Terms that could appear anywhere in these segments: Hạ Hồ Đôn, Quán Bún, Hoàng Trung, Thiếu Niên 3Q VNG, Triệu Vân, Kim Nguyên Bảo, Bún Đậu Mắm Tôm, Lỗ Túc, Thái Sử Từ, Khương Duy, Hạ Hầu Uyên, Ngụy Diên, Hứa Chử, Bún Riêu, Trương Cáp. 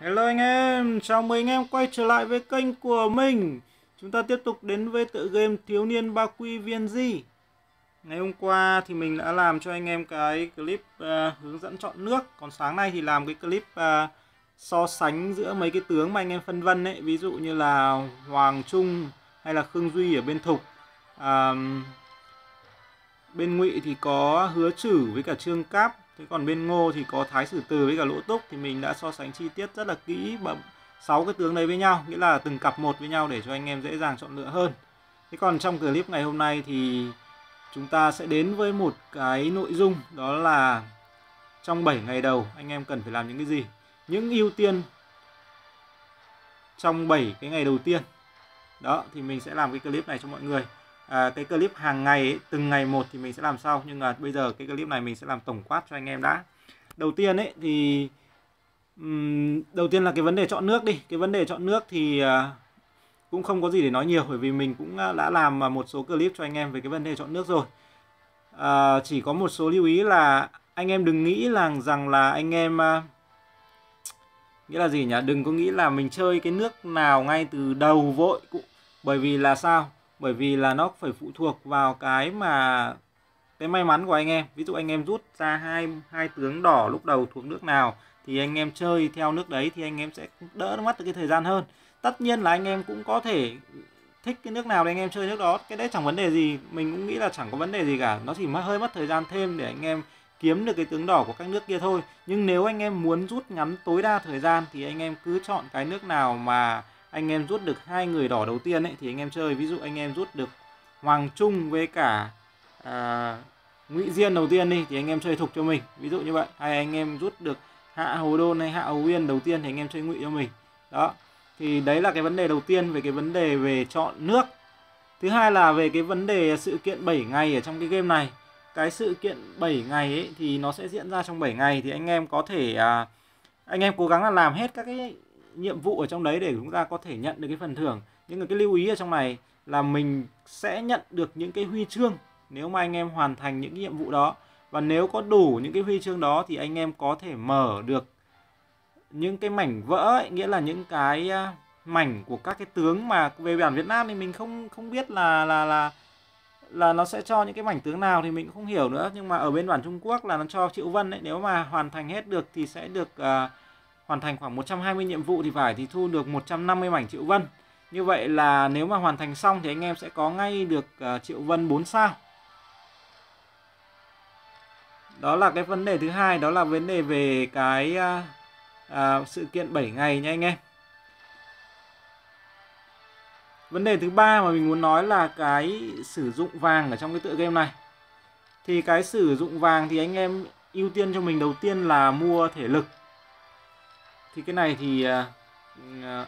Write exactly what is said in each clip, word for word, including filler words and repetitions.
Hello anh em, chào mừng anh em quay trở lại với kênh của mình. Chúng ta tiếp tục đến với tựa game Thiếu Niên ba Q vê en giê. Ngày hôm qua thì mình đã làm cho anh em cái clip uh, hướng dẫn chọn nước. Còn sáng nay thì làm cái clip uh, so sánh giữa mấy cái tướng mà anh em phân vân ấy. Ví dụ như là Hoàng Trung hay là Khương Duy ở bên Thục. uh, Bên Ngụy thì có Hứa Chử với cả Trương Cáp. Thế còn bên Ngô thì có Thái Sử Từ với cả Lỗ Túc. Thì mình đã so sánh chi tiết rất là kỹ sáu cái tướng đấy với nhau, nghĩa là từng cặp một với nhau để cho anh em dễ dàng chọn lựa hơn. Thế còn trong clip ngày hôm nay thì chúng ta sẽ đến với một cái nội dung, đó là trong bảy ngày đầu anh em cần phải làm những cái gì, những ưu tiên trong bảy cái ngày đầu tiên. Đó, thì mình sẽ làm cái clip này cho mọi người. À, cái clip hàng ngày ấy, từng ngày một thì mình sẽ làm sau, nhưng mà bây giờ cái clip này mình sẽ làm tổng quát cho anh em đã. Đầu tiên ấy thì um, đầu tiên là cái vấn đề chọn nước đi. Cái vấn đề chọn nước thì uh, cũng không có gì để nói nhiều, bởi vì mình cũng đã làm một số clip cho anh em về cái vấn đề chọn nước rồi. Uh, chỉ có một số lưu ý là anh em đừng nghĩ là rằng là anh em uh, nghĩa là gì nhỉ? Đừng có nghĩ là mình chơi cái nước nào ngay từ đầu vội, bởi vì là sao? Bởi vì là nó phải phụ thuộc vào cái mà cái may mắn của anh em. Ví dụ anh em rút ra hai hai tướng đỏ lúc đầu thuộc nước nào thì anh em chơi theo nước đấy thì anh em sẽ đỡ mất được cái thời gian hơn. Tất nhiên là anh em cũng có thể thích cái nước nào thì anh em chơi nước đó, cái đấy chẳng vấn đề gì, mình cũng nghĩ là chẳng có vấn đề gì cả. Nó chỉ mất hơi mất thời gian thêm để anh em kiếm được cái tướng đỏ của các nước kia thôi. Nhưng nếu anh em muốn rút ngắn tối đa thời gian thì anh em cứ chọn cái nước nào mà anh em rút được hai người đỏ đầu tiên ấy thì anh em chơi. Ví dụ anh em rút được Hoàng Trung với cả à, Ngụy Diên đầu tiên đi thì anh em chơi Thục cho mình, ví dụ như vậy. Hay anh em rút được Hạ Hồ Đôn hay Hạ Hầu Uyên đầu tiên thì anh em chơi Ngụy cho mình. Đó, thì đấy là cái vấn đề đầu tiên về cái vấn đề về chọn nước. Thứ hai là về cái vấn đề sự kiện bảy ngày ở trong cái game này. Cái sự kiện bảy ngày ấy thì nó sẽ diễn ra trong bảy ngày, thì anh em có thể à, anh em cố gắng là làm hết các cái nhiệm vụ ở trong đấy để chúng ta có thể nhận được cái phần thưởng. Nhưng cái lưu ý ở trong này là mình sẽ nhận được những cái huy chương nếu mà anh em hoàn thành những cái nhiệm vụ đó. Và nếu có đủ những cái huy chương đó thì anh em có thể mở được những cái mảnh vỡ ấy, nghĩa là những cái mảnh của các cái tướng mà về bản Việt Nam thì mình không không biết là là là là nó sẽ cho những cái mảnh tướng nào thì mình cũng không hiểu nữa. Nhưng mà ở bên bản Trung Quốc là nó cho Triệu Vân ấy, nếu mà hoàn thành hết được thì sẽ được uh, hoàn thành khoảng một trăm hai mươi nhiệm vụ thì phải, thì thu được một trăm năm mươi mảnh Triệu Vân. Như vậy là nếu mà hoàn thành xong thì anh em sẽ có ngay được uh, Triệu Vân bốn sao. Đó là cái vấn đề thứ hai, đó là vấn đề về cái uh, uh, sự kiện bảy ngày nha anh em. Vấn đề thứ ba mà mình muốn nói là cái sử dụng vàng ở trong cái tựa game này. Thì cái sử dụng vàng thì anh em ưu tiên cho mình đầu tiên là mua thể lực. Thì cái này thì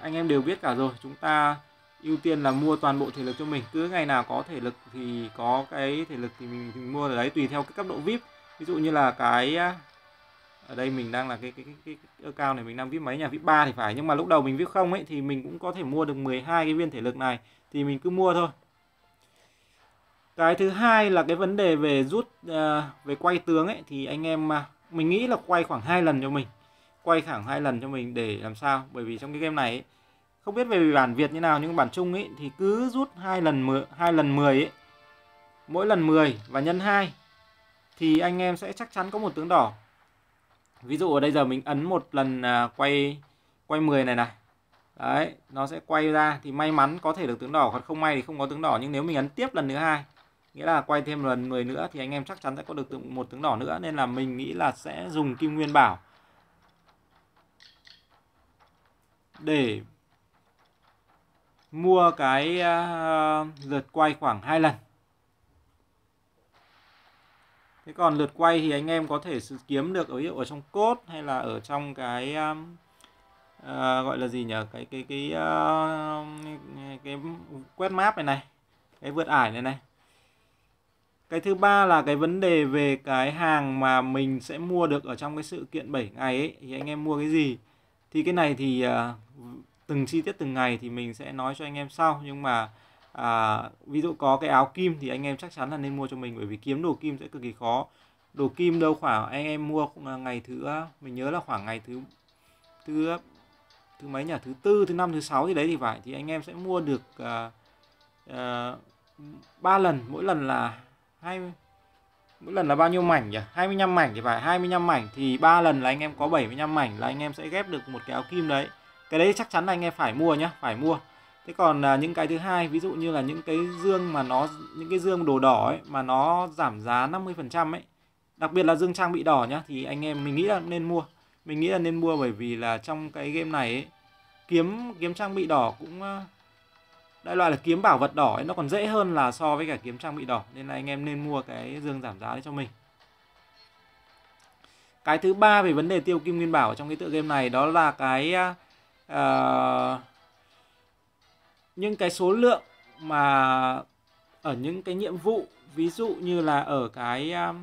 anh em đều biết cả rồi, chúng ta ưu tiên là mua toàn bộ thể lực cho mình. Cứ ngày nào có thể lực thì có cái thể lực thì mình, mình mua ở đấy, tùy theo cái cấp độ vi ai pi. Ví dụ như là cái ở đây mình đang là cái cái cái, cái cao này mình đang vi ai pi mấy nhà vi ai pi ba thì phải, nhưng mà lúc đầu mình vi ai pi không ấy thì mình cũng có thể mua được mười hai cái viên thể lực này, thì mình cứ mua thôi. Cái thứ hai là cái vấn đề về rút về quay tướng ấy thì anh em mình nghĩ là quay khoảng hai lần cho mình. Quay thẳng hai lần cho mình để làm sao? Bởi vì trong cái game này ấy, không biết về bản Việt như nào nhưng bản Trung ấy thì cứ rút hai lần mười, hai lần mười ấy. Mỗi lần mười và nhân hai thì anh em sẽ chắc chắn có một tướng đỏ. Ví dụ ở đây giờ mình ấn một lần quay quay mười này này. Đấy, nó sẽ quay ra thì may mắn có thể được tướng đỏ, còn không may thì không có tướng đỏ. Nhưng nếu mình ấn tiếp lần thứ hai, nghĩa là quay thêm lần mười nữa thì anh em chắc chắn sẽ có được một tướng đỏ nữa, nên là mình nghĩ là sẽ dùng Kim Nguyên Bảo để mua cái uh, lượt quay khoảng hai lần. Thế còn lượt quay thì anh em có thể kiếm được ở ở trong cốt hay là ở trong cái um, uh, gọi là gì nhỉ, cái cái cái uh, cái quét map này này, cái vượt ải này này. Cái thứ ba là cái vấn đề về cái hàng mà mình sẽ mua được ở trong cái sự kiện bảy ngày ấy, thì anh em mua cái gì? Thì cái này thì uh, từng chi tiết từng ngày thì mình sẽ nói cho anh em sau. Nhưng mà uh, ví dụ có cái áo kim thì anh em chắc chắn là nên mua cho mình, bởi vì kiếm đồ kim sẽ cực kỳ khó. Đồ kim đâu khoảng anh em mua ngày thứ, mình nhớ là khoảng ngày thứ thứ thứ mấy nhỉ, thứ tư, thứ năm, thứ sáu thì đấy thì phải, thì anh em sẽ mua được ba uh, uh, lần, mỗi lần là hai mươi, mỗi lần là bao nhiêu mảnh nhỉ? hai mươi lăm mảnh thì phải, hai mươi lăm mảnh thì ba lần là anh em có bảy mươi lăm mảnh, là anh em sẽ ghép được một cái áo kim đấy. Cái đấy chắc chắn là anh em phải mua nhá, phải mua. Thế còn uh, những cái thứ hai, ví dụ như là những cái dương mà nó, những cái dương đồ đỏ ấy mà nó giảm giá năm mươi phần trăm ấy, đặc biệt là dương trang bị đỏ nhá, thì anh em mình nghĩ là nên mua. Mình nghĩ là nên mua bởi vì là trong cái game này ấy, kiếm kiếm trang bị đỏ cũng đại loại là kiếm bảo vật đỏ ấy, nó còn dễ hơn là so với cả kiếm trang bị đỏ, nên là anh em nên mua cái dương giảm giá đấy cho mình. Cái thứ ba về vấn đề tiêu kim nguyên bảo trong cái tựa game này đó là cái uh, những cái số lượng mà ở những cái nhiệm vụ, ví dụ như là ở cái uh,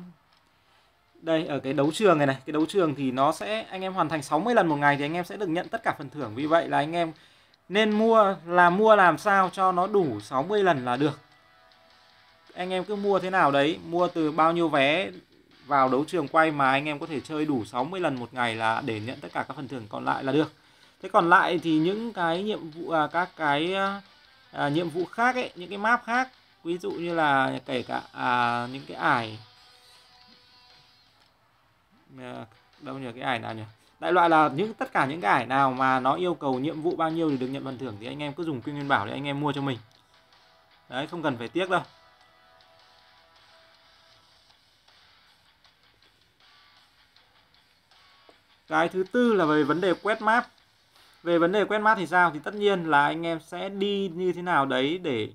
đây, ở cái đấu trường này này, cái đấu trường thì nó sẽ, anh em hoàn thành sáu mươi lần một ngày thì anh em sẽ được nhận tất cả phần thưởng. Vì vậy là anh em nên mua, là mua làm sao cho nó đủ sáu mươi lần là được. Anh em cứ mua thế nào đấy, mua từ bao nhiêu vé vào đấu trường quay mà anh em có thể chơi đủ sáu mươi lần một ngày là để nhận tất cả các phần thưởng còn lại là được. Thế còn lại thì những cái nhiệm vụ, à, các cái à, nhiệm vụ khác ấy, những cái map khác, ví dụ như là kể cả à, những cái ải, đâu nhờ cái ải nào nhỉ, đại loại là những tất cả những cái ải nào mà nó yêu cầu nhiệm vụ bao nhiêu thì được nhận phần thưởng, thì anh em cứ dùng kim nguyên bảo để anh em mua cho mình đấy, không cần phải tiếc đâu. Cái thứ tư là về vấn đề quét map. Về vấn đề quét map thì sao, thì tất nhiên là anh em sẽ đi như thế nào đấy để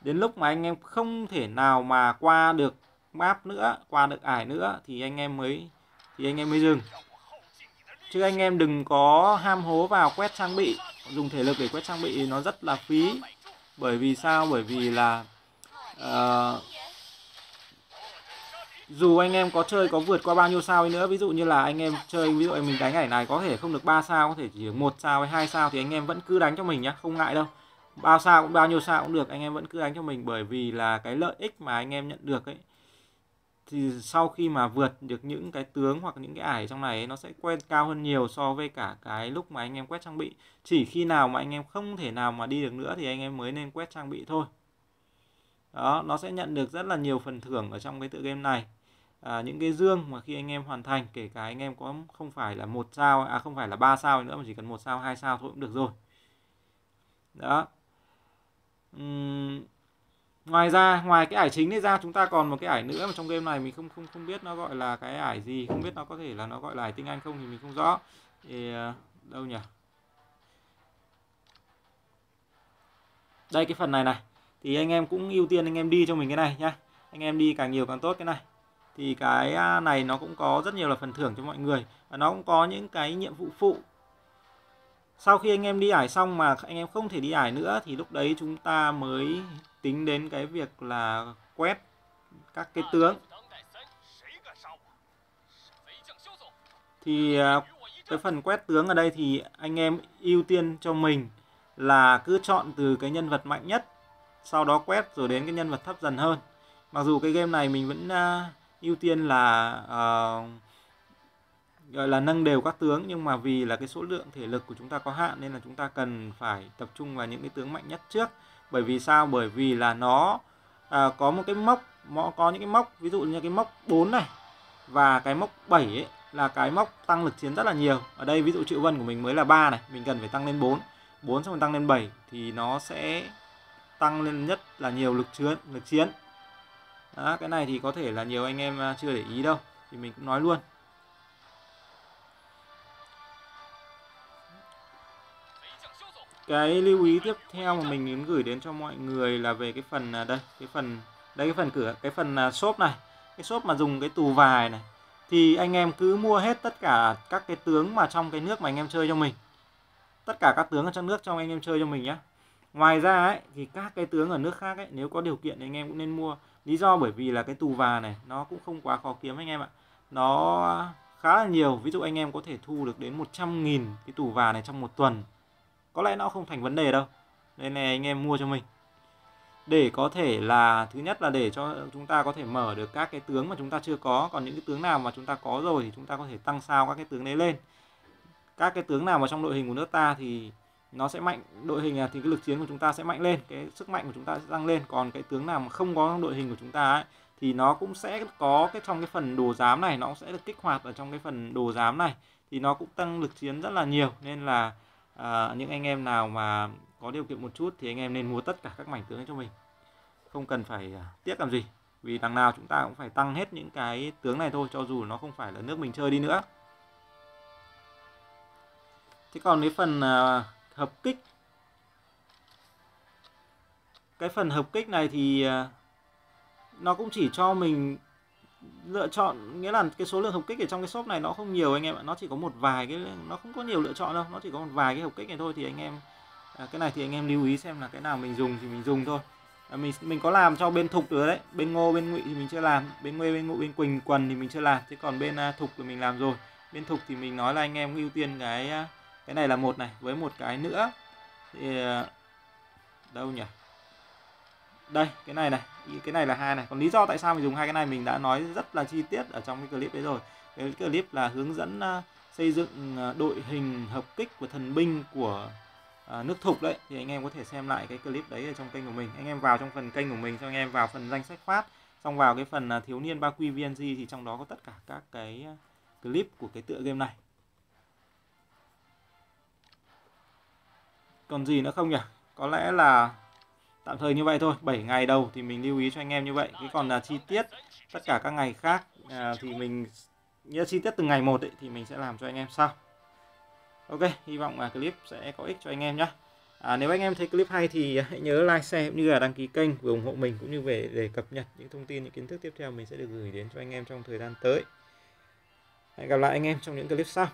đến lúc mà anh em không thể nào mà qua được map nữa, qua được ải nữa thì anh em mới thì anh em mới dừng. Chứ anh em đừng có ham hố vào quét trang bị, dùng thể lực để quét trang bị nó rất là phí. Bởi vì sao? Bởi vì là uh, dù anh em có chơi, có vượt qua bao nhiêu sao đi nữa, ví dụ như là anh em chơi, ví dụ mình đánh ải này có thể không được ba sao, có thể chỉ được một sao hay hai sao thì anh em vẫn cứ đánh cho mình nhá, không ngại đâu. Bao sao cũng, bao nhiêu sao cũng được, anh em vẫn cứ đánh cho mình, bởi vì là cái lợi ích mà anh em nhận được ấy, thì sau khi mà vượt được những cái tướng hoặc những cái ải trong này ấy, nó sẽ quen cao hơn nhiều so với cả cái lúc mà anh em quét trang bị. Chỉ khi nào mà anh em không thể nào mà đi được nữa thì anh em mới nên quét trang bị thôi. Đó, nó sẽ nhận được rất là nhiều phần thưởng ở trong cái tựa game này. À, những cái dương mà khi anh em hoàn thành, kể cả anh em có không phải là một sao, à không phải là ba sao nữa mà chỉ cần một sao, hai sao thôi cũng được rồi. Đó. Uhm... Ngoài ra, ngoài cái ải chính đấy ra, chúng ta còn một cái ải nữa mà trong game này mình không không không biết nó gọi là cái ải gì, không biết nó có thể là nó gọi là ải tinh anh không thì mình không rõ. Thì đâu nhỉ? Đây, cái phần này này thì anh em cũng ưu tiên anh em đi cho mình cái này nhá. Anh em đi càng nhiều càng tốt cái này. Thì cái này nó cũng có rất nhiều là phần thưởng cho mọi người và nó cũng có những cái nhiệm vụ phụ. Sau khi anh em đi ải xong mà anh em không thể đi ải nữa thì lúc đấy chúng ta mới tính đến cái việc là quét các cái tướng. Thì cái phần quét tướng ở đây thì anh em ưu tiên cho mình là cứ chọn từ cái nhân vật mạnh nhất, sau đó quét rồi đến cái nhân vật thấp dần hơn. Mặc dù cái game này mình vẫn ưu tiên là uh, gọi là nâng đều các tướng, nhưng mà vì là cái số lượng thể lực của chúng ta có hạn nên là chúng ta cần phải tập trung vào những cái tướng mạnh nhất trước. Bởi vì sao? Bởi vì là nó à, có một cái mốc, nó có những cái mốc, ví dụ như cái mốc bốn này và cái mốc bảy ấy, là cái mốc tăng lực chiến rất là nhiều. Ở đây ví dụ Triệu Vân của mình mới là ba này, mình cần phải tăng lên bốn, bốn xong rồi tăng lên bảy thì nó sẽ tăng lên rất là nhiều lực chiến, lực chiến. Đó, cái này thì có thể là nhiều anh em chưa để ý đâu, thì mình cũng nói luôn. Cái lưu ý tiếp theo mà mình muốn gửi đến cho mọi người là về cái phần đây, cái phần đây cái phần cửa, cái phần shop này, cái shop mà dùng cái tù vài này thì anh em cứ mua hết tất cả các cái tướng mà trong cái nước mà anh em chơi cho mình, tất cả các tướng ở trong nước trong anh em chơi cho mình nhé. Ngoài ra ấy, thì các cái tướng ở nước khác ấy, nếu có điều kiện thì anh em cũng nên mua. Lý do bởi vì là cái tù vài này nó cũng không quá khó kiếm anh em ạ, nó khá là nhiều. Ví dụ anh em có thể thu được đến một trăm nghìn cái tù vài này trong một tuần, có lẽ nó không thành vấn đề đâu, nên là anh em mua cho mình để có thể là, thứ nhất là để cho chúng ta có thể mở được các cái tướng mà chúng ta chưa có, còn những cái tướng nào mà chúng ta có rồi thì chúng ta có thể tăng sao các cái tướng đấy lên. các cái tướng nào mà trong đội hình của nước ta thì nó sẽ mạnh, đội hình thì cái lực chiến của chúng ta sẽ mạnh lên, cái sức mạnh của chúng ta sẽ tăng lên. Còn cái tướng nào mà không có trong đội hình của chúng ta ấy, thì nó cũng sẽ có cái trong cái phần đồ giám này, nó cũng sẽ được kích hoạt ở trong cái phần đồ giám này, thì nó cũng tăng lực chiến rất là nhiều. Nên là à, những anh em nào mà có điều kiện một chút thì anh em nên mua tất cả các mảnh tướng cho mình, không cần phải tiếc làm gì, vì đằng nào chúng ta cũng phải tăng hết những cái tướng này thôi, cho dù nó không phải là nước mình chơi đi nữa. Thế còn cái phần à, hợp kích, cái phần hợp kích này thì nó cũng chỉ cho mình lựa chọn, nghĩa là cái số lượng hợp kích ở trong cái shop này nó không nhiều anh em ạ, nó chỉ có một vài cái, nó không có nhiều lựa chọn đâu, nó chỉ có một vài cái hợp kích này thôi. Thì anh em cái này thì anh em lưu ý xem là cái nào mình dùng thì mình dùng thôi. Mình mình có làm cho bên Thục được đấy, bên Ngô bên Ngụy thì mình chưa làm, bên Nguê bên Ngụ bên Quỳnh Quần thì mình chưa làm, chứ còn bên Thục thì mình làm rồi. Bên Thục thì mình nói là anh em ưu tiên cái cái này là một này với một cái nữa thì đâu nhỉ, đây cái này này, cái này là hai này. Còn lý do tại sao mình dùng hai cái này mình đã nói rất là chi tiết ở trong cái clip đấy rồi. Cái clip là hướng dẫn xây dựng đội hình hợp kích của thần binh của nước Thục đấy, thì anh em có thể xem lại cái clip đấy ở trong kênh của mình. Anh em vào trong phần kênh của mình, xong anh em vào phần danh sách phát, xong vào cái phần thiếu niên ba quy vê en giê, thì trong đó có tất cả các cái clip của cái tựa game này. Còn gì nữa không nhỉ? Có lẽ là tạm thời như vậy thôi. bảy ngày đầu thì mình lưu ý cho anh em như vậy. Cái còn là chi tiết tất cả các ngày khác à, thì mình như chi tiết từng ngày một ấy, thì mình sẽ làm cho anh em sau. Ok, hy vọng là clip sẽ có ích cho anh em nhé. À, nếu anh em thấy clip hay thì hãy nhớ like, share cũng như là đăng ký kênh và ủng hộ mình, cũng như về để cập nhật những thông tin, những kiến thức tiếp theo mình sẽ được gửi đến cho anh em trong thời gian tới. Hẹn gặp lại anh em trong những clip sau.